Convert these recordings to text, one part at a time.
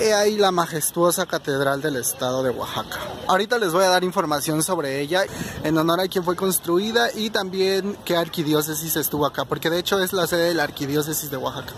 He ahí la majestuosa Catedral del Estado de Oaxaca. Ahorita les voy a dar información sobre ella, en honor a quien fue construida y también qué arquidiócesis estuvo acá, porque de hecho es la sede de la arquidiócesis de Oaxaca.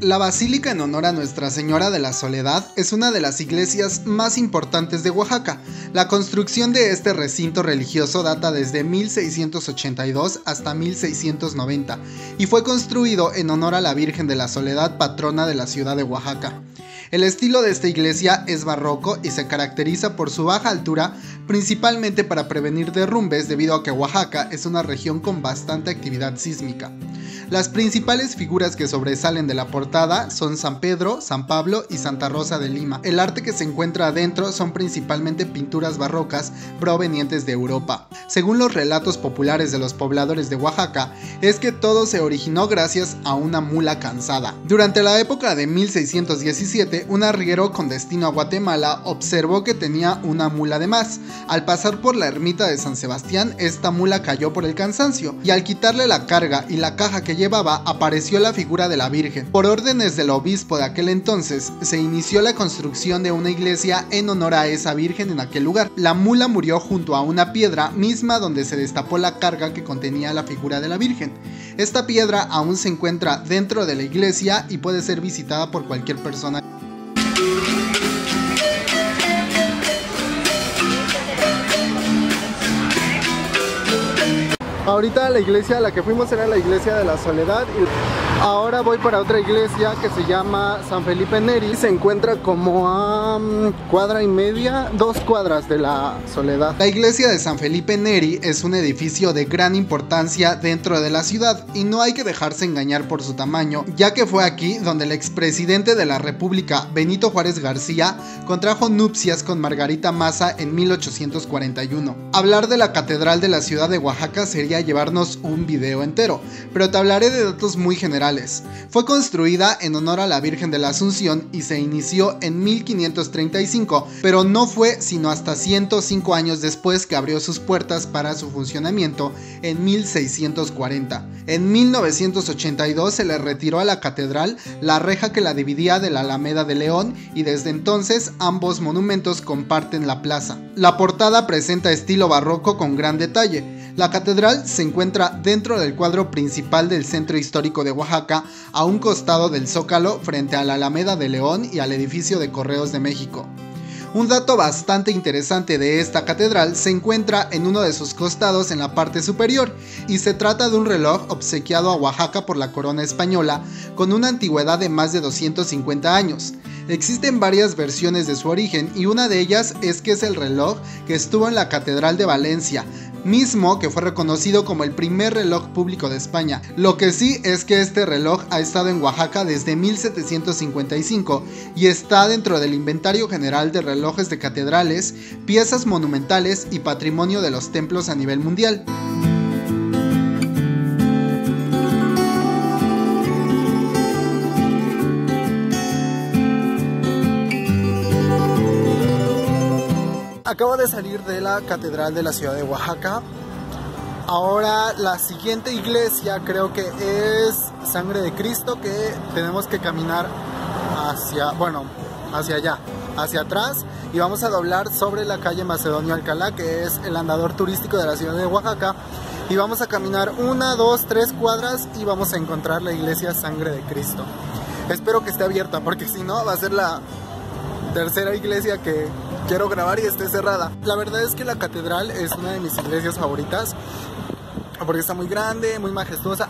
La Basílica en honor a Nuestra Señora de la Soledad es una de las iglesias más importantes de Oaxaca. La construcción de este recinto religioso data desde 1682 hasta 1690 y fue construido en honor a la Virgen de la Soledad, patrona de la ciudad de Oaxaca. El estilo de esta iglesia es barroco y se caracteriza por su baja altura, principalmente para prevenir derrumbes debido a que Oaxaca es una región con bastante actividad sísmica. Las principales figuras que sobresalen de la portada son San Pedro, San Pablo y Santa Rosa de Lima. El arte que se encuentra adentro son principalmente pinturas barrocas provenientes de Europa. Según los relatos populares de los pobladores de Oaxaca, es que todo se originó gracias a una mula cansada. Durante la época de 1617, un arriero con destino a Guatemala observó que tenía una mula de más. Al pasar por la ermita de San Sebastián, esta mula cayó por el cansancio y al quitarle la carga y la caja que llevaba, apareció la figura de la Virgen. Por órdenes del obispo de aquel entonces, se inició la construcción de una iglesia en honor a esa Virgen en aquel lugar. La mula murió junto a una piedra misma donde se destapó la carga que contenía la figura de la Virgen. Esta piedra aún se encuentra dentro de la iglesia y puede ser visitada por cualquier persona. Ahorita la iglesia a la que fuimos era la iglesia de la Soledad y ahora voy para otra iglesia que se llama San Felipe Neri. Se encuentra como a cuadra y media, 2 cuadras de la Soledad. La iglesia de San Felipe Neri es un edificio de gran importancia dentro de la ciudad y no hay que dejarse engañar por su tamaño, ya que fue aquí donde el expresidente de la República, Benito Juárez García, contrajo nupcias con Margarita Maza en 1841. Hablar de la catedral de la ciudad de Oaxaca sería a llevarnos un video entero, pero te hablaré de datos muy generales. Fue construida en honor a la Virgen de la Asunción y se inició en 1535, pero no fue sino hasta 105 años después que abrió sus puertas para su funcionamiento en 1640. En 1982 se le retiró a la catedral la reja que la dividía de la Alameda de León y desde entonces ambos monumentos comparten la plaza. La portada presenta estilo barroco con gran detalle. La catedral se encuentra dentro del cuadro principal del Centro Histórico de Oaxaca, a un costado del Zócalo, frente a la Alameda de León y al Edificio de Correos de México. Un dato bastante interesante de esta catedral se encuentra en uno de sus costados en la parte superior y se trata de un reloj obsequiado a Oaxaca por la corona española con una antigüedad de más de 250 años. Existen varias versiones de su origen y una de ellas es que es el reloj que estuvo en la Catedral de Valencia, mismo que fue reconocido como el primer reloj público de España. Lo que sí es que este reloj ha estado en Oaxaca desde 1755 y está dentro del inventario general de relojes de catedrales, piezas monumentales y patrimonio de los templos a nivel mundial. Acabo de salir de la Catedral de la Ciudad de Oaxaca. Ahora la siguiente iglesia creo que es Sangre de Cristo, que tenemos que caminar hacia allá, hacia atrás, y vamos a doblar sobre la calle Macedonio Alcalá, que es el andador turístico de la ciudad de Oaxaca, y vamos a caminar 1, 2, 3 cuadras y vamos a encontrar la iglesia Sangre de Cristo. Espero que esté abierta, porque si no va a ser la tercera iglesia que quiero grabar y esté cerrada. La verdad es que la catedral es una de mis iglesias favoritas porque está muy grande, muy majestuosa.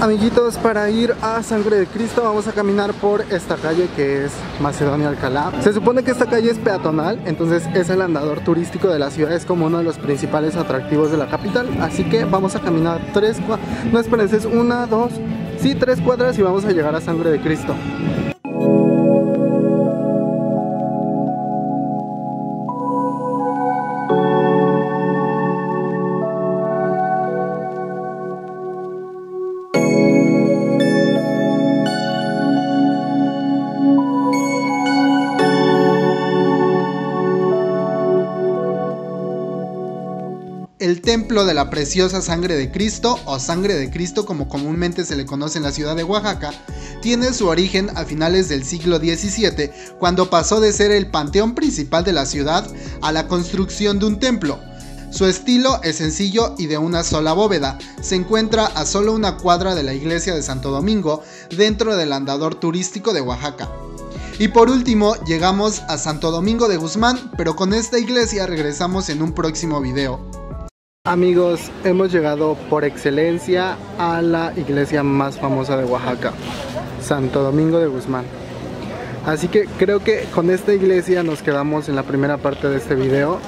Amiguitos, para ir a Sangre de Cristo vamos a caminar por esta calle que es Macedonio Alcalá. Se supone que esta calle es peatonal, entonces es el andador turístico de la ciudad, es como uno de los principales atractivos de la capital, así que vamos a caminar 3 cuadras, no esperen, es 3 cuadras y vamos a llegar a Sangre de Cristo. Templo de la Preciosa Sangre de Cristo, o Sangre de Cristo como comúnmente se le conoce en la ciudad de Oaxaca, tiene su origen a finales del siglo XVII, cuando pasó de ser el panteón principal de la ciudad a la construcción de un templo. Su estilo es sencillo y de una sola bóveda. Se encuentra a solo una cuadra de la iglesia de Santo Domingo, dentro del andador turístico de Oaxaca. Y por último llegamos a Santo Domingo de Guzmán, pero con esta iglesia regresamos en un próximo video. Amigos, hemos llegado por excelencia a la iglesia más famosa de Oaxaca, Santo Domingo de Guzmán. Así que creo que con esta iglesia nos quedamos en la primera parte de este video.